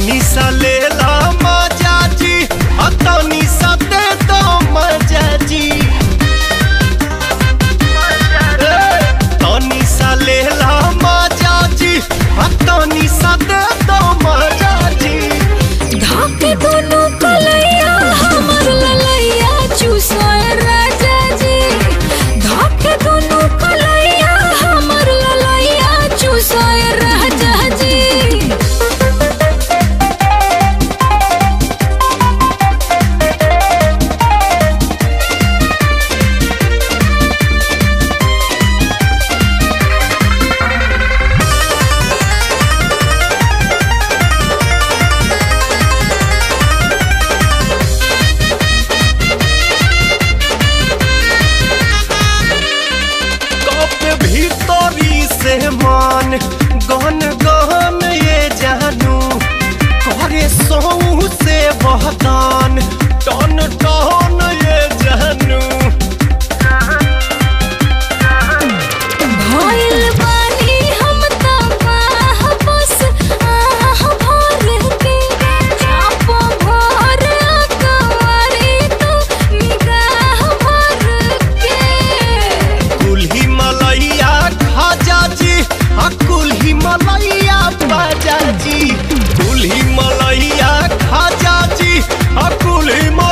तनी सा ले ला मजा जी, तनी सा दे दो मजा जी, तनी सा ले ला मजा जी, तनी सा दे दो मजा जी। धाके दोनों कलैया हमर ललैया चूसोए राजा जी, धाके दोनों कलैया हमर ललैया चूसोए राजा जी। भीतरी से मान गहन गहन ये जानू करे सोऊ से बहतान टन टन ये जानू। भइल बानी हम त बाह बस आह भर के चाप भर कवारी तू निगाह भर के। कुल्ही मलैया कुल्ही मलैया बाजा जी, कुल्ही मलैया खाजा जी, कुल्ही